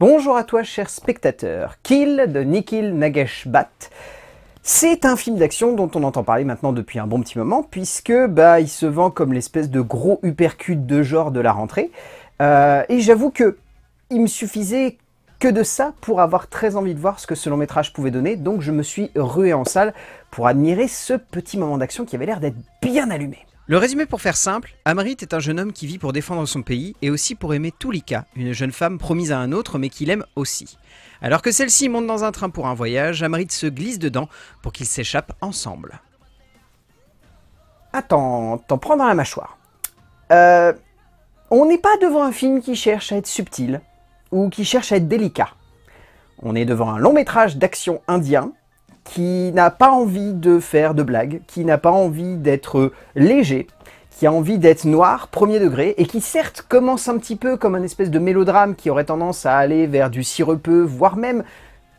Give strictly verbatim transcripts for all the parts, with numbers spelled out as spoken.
Bonjour à toi, cher spectateur. Kill de Nikhil Nagesh Bhat. C'est un film d'action dont on entend parler maintenant depuis un bon petit moment, puisque bah, il se vend comme l'espèce de gros uppercut de genre de la rentrée. Euh, et j'avoue que il me suffisait que de ça pour avoir très envie de voir ce que ce long métrage pouvait donner, donc je me suis rué en salle pour admirer ce petit moment d'action qui avait l'air d'être bien allumé. Le résumé pour faire simple, Amrit est un jeune homme qui vit pour défendre son pays et aussi pour aimer Tulika, une jeune femme promise à un autre mais qu'il aime aussi. Alors que celle-ci monte dans un train pour un voyage, Amrit se glisse dedans pour qu'ils s'échappent ensemble. Attends, t'en prends dans la mâchoire. Euh, on n'est pas devant un film qui cherche à être subtil ou qui cherche à être délicat. On est devant un long métrage d'action indien qui n'a pas envie de faire de blagues, qui n'a pas envie d'être léger, qui a envie d'être noir, premier degré, et qui certes commence un petit peu comme un espèce de mélodrame qui aurait tendance à aller vers du sirupeux, voire même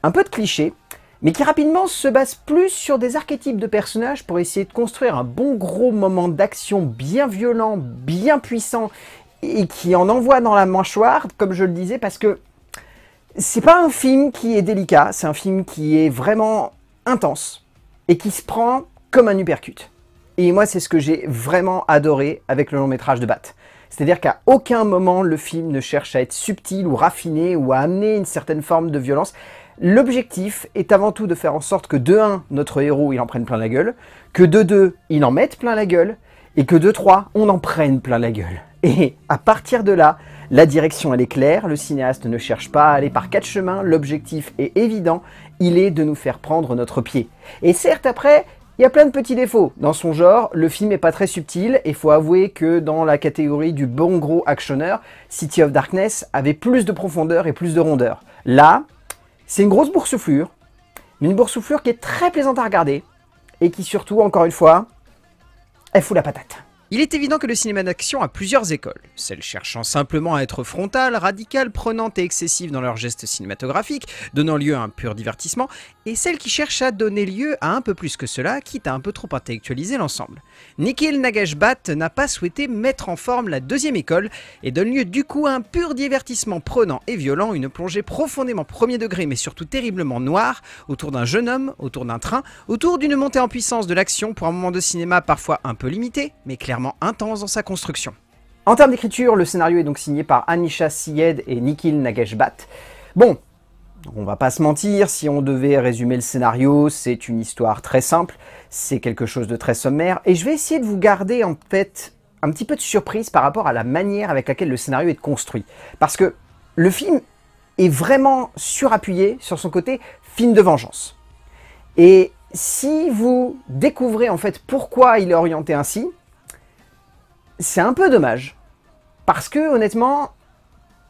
un peu de cliché, mais qui rapidement se base plus sur des archétypes de personnages pour essayer de construire un bon gros moment d'action bien violent, bien puissant, et qui en envoie dans la mâchoire, comme je le disais, parce que c'est pas un film qui est délicat, c'est un film qui est vraiment intense et qui se prend comme un uppercut. Et moi, c'est ce que j'ai vraiment adoré avec le long métrage de Bhat. C'est-à-dire qu'à aucun moment, le film ne cherche à être subtil ou raffiné ou à amener une certaine forme de violence. L'objectif est avant tout de faire en sorte que de un, notre héros, il en prenne plein la gueule, que de deux, il en mette plein la gueule, et que de trois, on en prenne plein la gueule. Et à partir de là, la direction elle est claire, le cinéaste ne cherche pas à aller par quatre chemins, l'objectif est évident, il est de nous faire prendre notre pied. Et certes après, il y a plein de petits défauts. Dans son genre, le film n'est pas très subtil, et faut avouer que dans la catégorie du bon gros actionneur, City of Darkness avait plus de profondeur et plus de rondeur. Là, c'est une grosse boursouflure, mais une boursouflure qui est très plaisante à regarder, et qui surtout, encore une fois, elle fout la patate. Il est évident que le cinéma d'action a plusieurs écoles, celles cherchant simplement à être frontales, radicales, prenantes et excessives dans leurs gestes cinématographiques, donnant lieu à un pur divertissement, et celles qui cherchent à donner lieu à un peu plus que cela, quitte à un peu trop intellectualiser l'ensemble. Nikhil Nagesh Bhat n'a pas souhaité mettre en forme la deuxième école, et donne lieu du coup à un pur divertissement prenant et violent, une plongée profondément premier degré mais surtout terriblement noire, autour d'un jeune homme, autour d'un train, autour d'une montée en puissance de l'action pour un moment de cinéma parfois un peu limité, mais clairement intense dans sa construction. En termes d'écriture, le scénario est donc signé par Anisha Syed et Nikhil Nagesh Bhat. Bon, on va pas se mentir, si on devait résumer le scénario, c'est une histoire très simple, c'est quelque chose de très sommaire, et je vais essayer de vous garder en tête un petit peu de surprise par rapport à la manière avec laquelle le scénario est construit. Parce que le film est vraiment surappuyé sur son côté film de vengeance. Et si vous découvrez en fait pourquoi il est orienté ainsi, c'est un peu dommage, parce que honnêtement,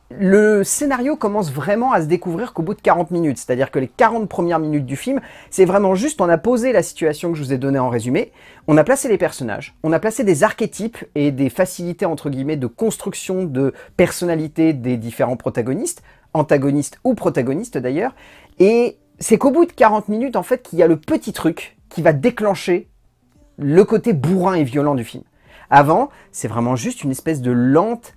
le scénario commence vraiment à se découvrir qu'au bout de quarante minutes, c'est-à-dire que les quarante premières minutes du film, c'est vraiment juste, on a posé la situation que je vous ai donnée en résumé, on a placé les personnages, on a placé des archétypes et des facilités entre guillemets de construction de personnalité des différents protagonistes, antagonistes ou protagonistes d'ailleurs, et c'est qu'au bout de quarante minutes en fait qu'il y a le petit truc qui va déclencher le côté bourrin et violent du film. Avant, c'est vraiment juste une espèce de lente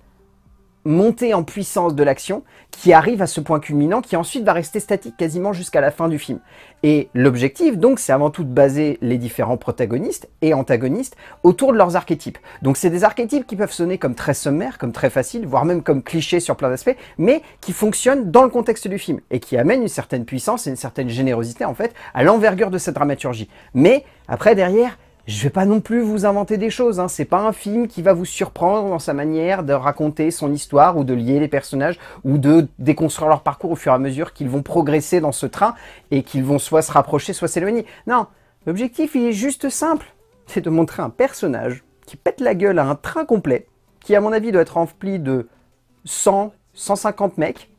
montée en puissance de l'action qui arrive à ce point culminant qui ensuite va rester statique quasiment jusqu'à la fin du film. Et l'objectif, donc, c'est avant tout de baser les différents protagonistes et antagonistes autour de leurs archétypes. Donc c'est des archétypes qui peuvent sonner comme très sommaires, comme très faciles, voire même comme clichés sur plein d'aspects, mais qui fonctionnent dans le contexte du film et qui amènent une certaine puissance et une certaine générosité, en fait, à l'envergure de cette dramaturgie. Mais après, derrière, je ne vais pas non plus vous inventer des choses, hein. C'est pas un film qui va vous surprendre dans sa manière de raconter son histoire ou de lier les personnages ou de déconstruire leur parcours au fur et à mesure qu'ils vont progresser dans ce train et qu'ils vont soit se rapprocher, soit s'éloigner. Non, l'objectif il est juste simple, c'est de montrer un personnage qui pète la gueule à un train complet, qui à mon avis doit être rempli de cent, cent cinquante mecs,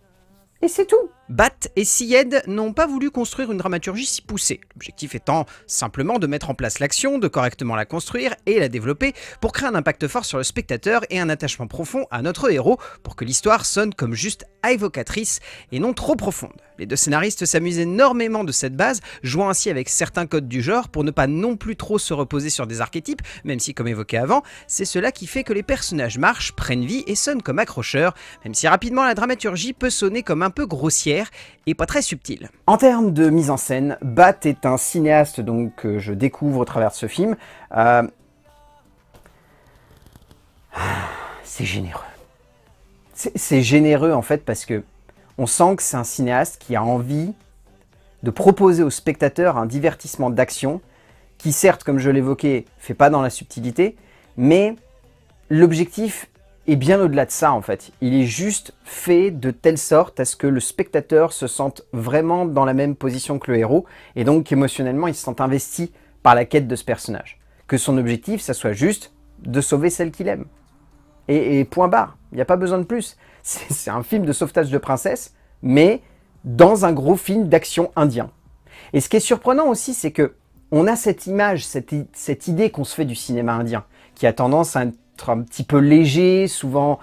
et c'est tout. Bhat et Syed n'ont pas voulu construire une dramaturgie si poussée, l'objectif étant simplement de mettre en place l'action, de correctement la construire et la développer pour créer un impact fort sur le spectateur et un attachement profond à notre héros pour que l'histoire sonne comme juste évocatrice et non trop profonde. Les deux scénaristes s'amusent énormément de cette base, jouant ainsi avec certains codes du genre pour ne pas non plus trop se reposer sur des archétypes, même si comme évoqué avant, c'est cela qui fait que les personnages marchent, prennent vie et sonnent comme accrocheurs, même si rapidement la dramaturgie peut sonner comme un peu grossière et pas très subtile. En termes de mise en scène, Bhat est un cinéaste donc, que je découvre au travers de ce film. Euh... C'est généreux. C'est généreux en fait parce que on sent que c'est un cinéaste qui a envie de proposer aux spectateurs un divertissement d'action qui certes, comme je l'évoquais, fait pas dans la subtilité, mais l'objectif est bien au-delà de ça en fait. Il est juste fait de telle sorte à ce que le spectateur se sente vraiment dans la même position que le héros et donc émotionnellement il se sent investi par la quête de ce personnage. Que son objectif, ça soit juste de sauver celle qu'il aime. Et, et point barre, il n'y a pas besoin de plus. C'est un film de sauvetage de princesse, mais dans un gros film d'action indien. Et ce qui est surprenant aussi, c'est que on a cette image, cette, cette idée qu'on se fait du cinéma indien, qui a tendance à être un petit peu léger, souvent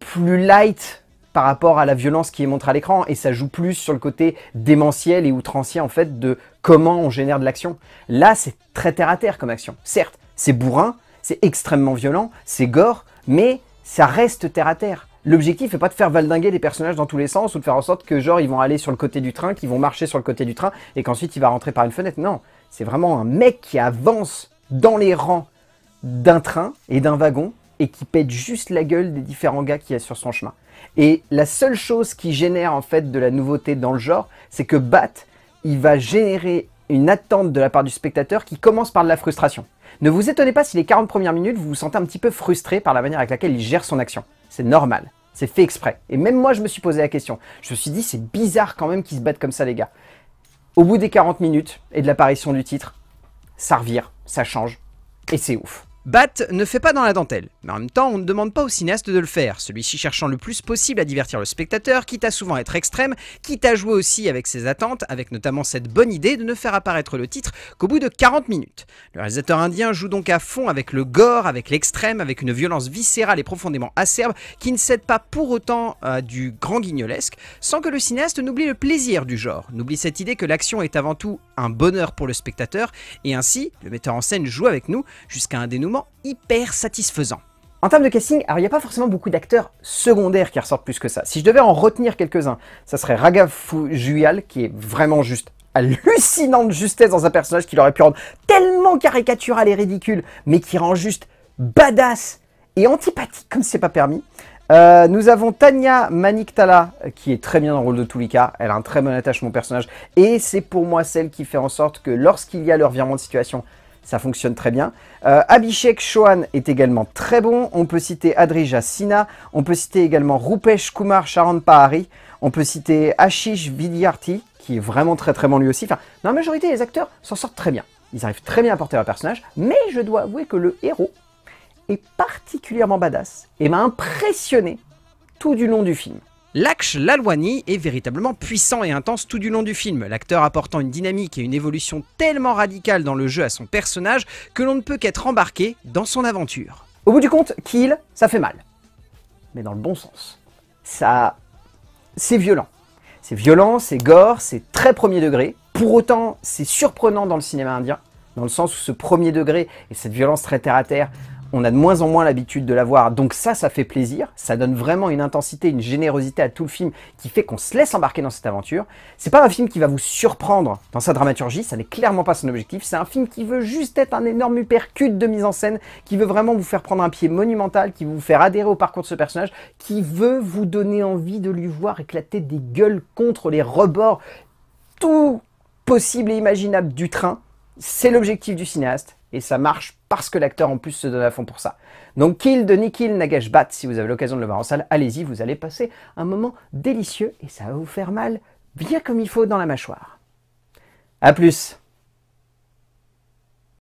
plus light par rapport à la violence qui est montrée à l'écran, et ça joue plus sur le côté démentiel et outrancier en fait de comment on génère de l'action. Là, c'est très terre à terre comme action. Certes, c'est bourrin, c'est extrêmement violent, c'est gore, mais ça reste terre à terre. L'objectif n'est pas de faire valdinguer des personnages dans tous les sens ou de faire en sorte que genre ils vont aller sur le côté du train, qu'ils vont marcher sur le côté du train et qu'ensuite il va rentrer par une fenêtre. Non, c'est vraiment un mec qui avance dans les rangs d'un train et d'un wagon et qui pète juste la gueule des différents gars qu'il y a sur son chemin. Et la seule chose qui génère en fait de la nouveauté dans le genre, c'est que Bhat, il va générer une attente de la part du spectateur qui commence par de la frustration. Ne vous étonnez pas si les quarante premières minutes, vous vous sentez un petit peu frustré par la manière avec laquelle il gère son action. C'est normal, c'est fait exprès. Et même moi, je me suis posé la question. Je me suis dit, c'est bizarre quand même qu'ils se battent comme ça, les gars. Au bout des quarante minutes et de l'apparition du titre, ça revire, ça change, et c'est ouf. Bhat ne fait pas dans la dentelle, mais en même temps on ne demande pas au cinéaste de le faire, celui-ci cherchant le plus possible à divertir le spectateur, quitte à souvent être extrême, quitte à jouer aussi avec ses attentes, avec notamment cette bonne idée de ne faire apparaître le titre qu'au bout de quarante minutes. Le réalisateur indien joue donc à fond avec le gore, avec l'extrême, avec une violence viscérale et profondément acerbe qui ne cède pas pour autant à du grand guignolesque, sans que le cinéaste n'oublie le plaisir du genre, n'oublie cette idée que l'action est avant tout un bonheur pour le spectateur, et ainsi le metteur en scène joue avec nous jusqu'à un dénouement hyper satisfaisant. En termes de casting, alors il n'y a pas forcément beaucoup d'acteurs secondaires qui ressortent plus que ça. Si je devais en retenir quelques-uns, ça serait Raghav Juyal, qui est vraiment juste hallucinante justesse dans un personnage qu'il aurait pu rendre tellement caricatural et ridicule, mais qui rend juste badass et antipathique comme c'est pas permis. Euh, nous avons Tanya Maniktala, qui est très bien dans le rôle de Tulika, elle a un très bon attachement au personnage, et c'est pour moi celle qui fait en sorte que lorsqu'il y a le revirement de situation, ça fonctionne très bien. Euh, Abhishek Chauhan est également très bon. On peut citer Adrija Sina. On peut citer également Rupesh Kumar Sharon Pahari. On peut citer Ashish Vidyarti, qui est vraiment très très bon lui aussi. Enfin, dans la majorité, les acteurs s'en sortent très bien. Ils arrivent très bien à porter leur personnage. Mais je dois avouer que le héros est particulièrement badass et m'a impressionné tout du long du film. Laksh Lalwani est véritablement puissant et intense tout du long du film, l'acteur apportant une dynamique et une évolution tellement radicale dans le jeu à son personnage que l'on ne peut qu'être embarqué dans son aventure. Au bout du compte, Kill, ça fait mal. Mais dans le bon sens. Ça... c'est violent. C'est violent, c'est gore, c'est très premier degré. Pour autant, c'est surprenant dans le cinéma indien, dans le sens où ce premier degré et cette violence très terre à terre, on a de moins en moins l'habitude de la voir, donc ça, ça fait plaisir, ça donne vraiment une intensité, une générosité à tout le film qui fait qu'on se laisse embarquer dans cette aventure. C'est pas un film qui va vous surprendre dans sa dramaturgie, ça n'est clairement pas son objectif, c'est un film qui veut juste être un énorme uppercut de mise en scène, qui veut vraiment vous faire prendre un pied monumental, qui veut vous faire adhérer au parcours de ce personnage, qui veut vous donner envie de lui voir éclater des gueules contre les rebords, tout possible et imaginable du train. C'est l'objectif du cinéaste. Et ça marche parce que l'acteur en plus se donne à fond pour ça. Donc Kill de Nikhil Nagesh Bhat, si vous avez l'occasion de le voir en salle, allez-y, vous allez passer un moment délicieux et ça va vous faire mal bien comme il faut dans la mâchoire. A plus.